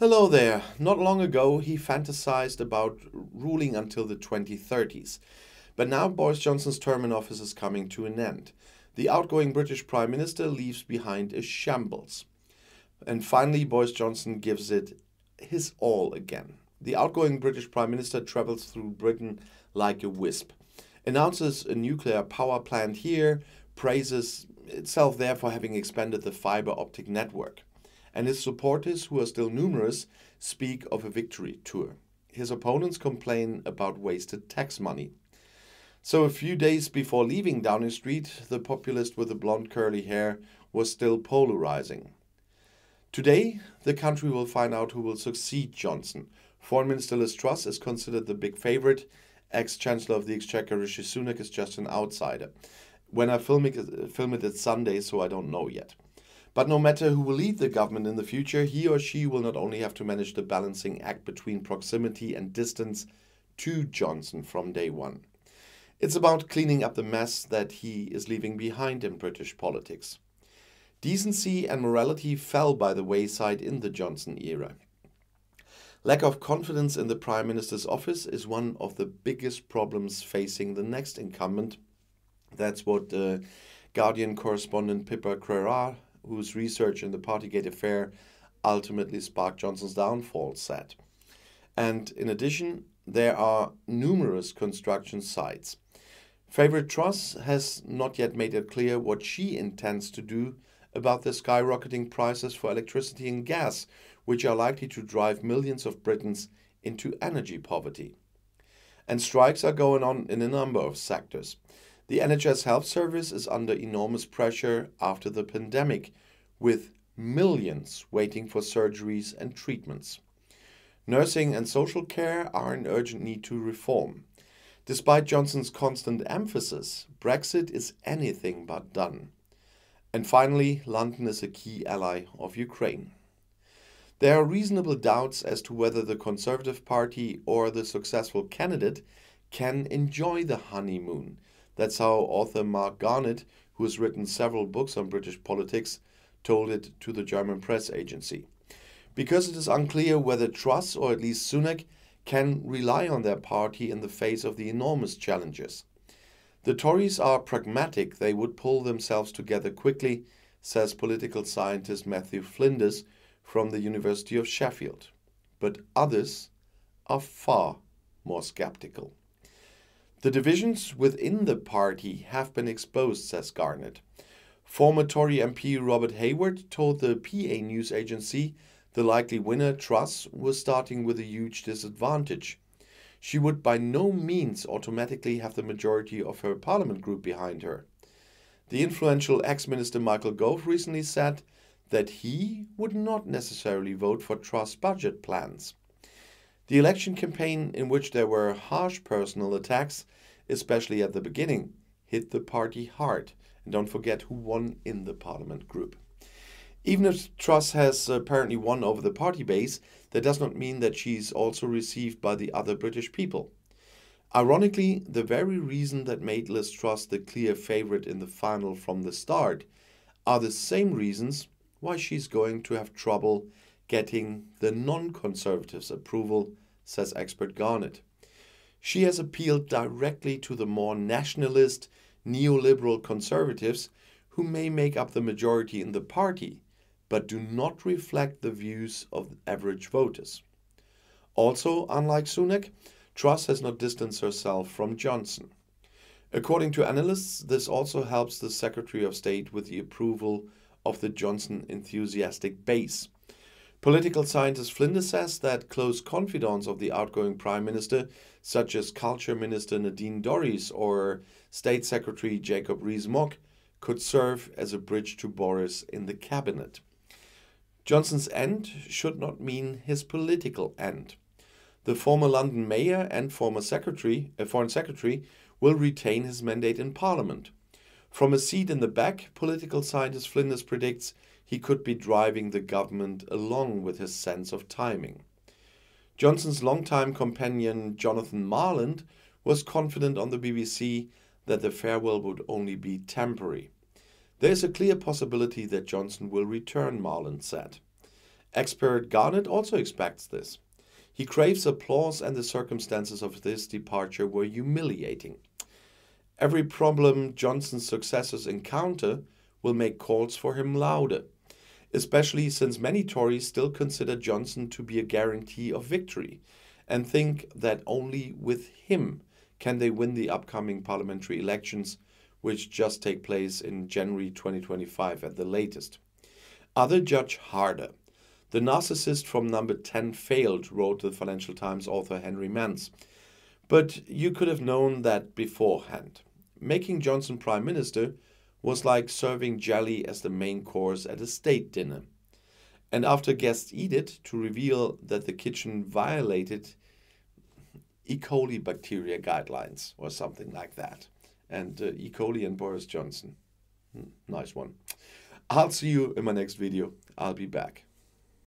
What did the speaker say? Hello there. Not long ago, he fantasized about ruling until the 2030s. But now Boris Johnson's term in office is coming to an end. The outgoing British Prime Minister leaves behind a shambles. And finally, Boris Johnson gives it his all again. The outgoing British Prime Minister travels through Britain like a wisp, announces a nuclear power plant here, praises itself there for having expanded the fiber optic network. And his supporters, who are still numerous, speak of a victory tour. His opponents complain about wasted tax money. So a few days before leaving Downing Street, the populist with the blonde curly hair was still polarizing. Today, the country will find out who will succeed Johnson. Foreign Minister Liz Truss is considered the big favorite. Ex-Chancellor of the Exchequer Rishi Sunak is just an outsider. When I film it, it's Sunday, so I don't know yet. But no matter who will lead the government in the future, he or she will not only have to manage the balancing act between proximity and distance to Johnson from day one. It's about cleaning up the mess that he is leaving behind in British politics. Decency and morality fell by the wayside in the Johnson era. Lack of confidence in the Prime Minister's office is one of the biggest problems facing the next incumbent. That's what Guardian correspondent Pippa Crerar, whose research in the Partygate affair ultimately sparked Johnson's downfall, said. And in addition, there are numerous construction sites. Favourite Truss has not yet made it clear what she intends to do about the skyrocketing prices for electricity and gas, which are likely to drive millions of Britons into energy poverty. And strikes are going on in a number of sectors. The NHS health service is under enormous pressure after the pandemic, with millions waiting for surgeries and treatments. Nursing and social care are in urgent need to reform. Despite Johnson's constant emphasis, Brexit is anything but done. And finally, London is a key ally of Ukraine. There are reasonable doubts as to whether the Conservative Party or the successful candidate can enjoy the honeymoon. That's how author Mark Garnett, who has written several books on British politics, told it to the German press agency. Because it is unclear whether Truss, or at least Sunak, can rely on their party in the face of the enormous challenges. The Tories are pragmatic. They would pull themselves together quickly, says political scientist Matthew Flinders from the University of Sheffield. But others are far more sceptical. The divisions within the party have been exposed, says Garnett. Former Tory MP Robert Hayward told the PA news agency the likely winner, Truss, was starting with a huge disadvantage. She would by no means automatically have the majority of her parliament group behind her. The influential ex-minister Michael Gove recently said that he would not necessarily vote for Truss' budget plans. The election campaign, in which there were harsh personal attacks, especially at the beginning, hit the party hard. And don't forget who won in the parliament group. Even if Truss has apparently won over the party base, that does not mean that she's also received by the other British people. Ironically, the very reason that made Liz Truss the clear favourite in the final from the start are the same reasons why she's going to have trouble getting the non-Conservatives' approval, says expert Garnett. She has appealed directly to the more nationalist, neoliberal Conservatives who may make up the majority in the party, but do not reflect the views of average voters. Also, unlike Sunak, Truss has not distanced herself from Johnson. According to analysts, this also helps the Secretary of State with the approval of the Johnson enthusiastic base. Political scientist Flinders says that close confidants of the outgoing Prime Minister, such as Culture Minister Nadine Dorries or State Secretary Jacob Rees-Mogg, could serve as a bridge to Boris in the cabinet. Johnson's end should not mean his political end. The former London mayor and former foreign secretary will retain his mandate in Parliament. From a seat in the back, political scientist Flinders predicts he could be driving the government along with his sense of timing. Johnson's longtime companion Jonathan Marland was confident on the BBC that the farewell would only be temporary. There is a clear possibility that Johnson will return, Marland said. Expert Garnett also expects this. He craves applause, and the circumstances of this departure were humiliating. Every problem Johnson's successors encounter will make calls for him louder, especially since many Tories still consider Johnson to be a guarantee of victory and think that only with him can they win the upcoming parliamentary elections, which just take place in January 2025 at the latest. Others judge harder. The narcissist from number 10 failed, wrote the Financial Times author Henry Mantz. But you could have known that beforehand. Making Johnson Prime Minister was like serving jelly as the main course at a state dinner. And after guests eat it, to reveal that the kitchen violated E. coli bacteria guidelines or something like that. And E. coli and Boris Johnson. Nice one. I'll see you in my next video. I'll be back.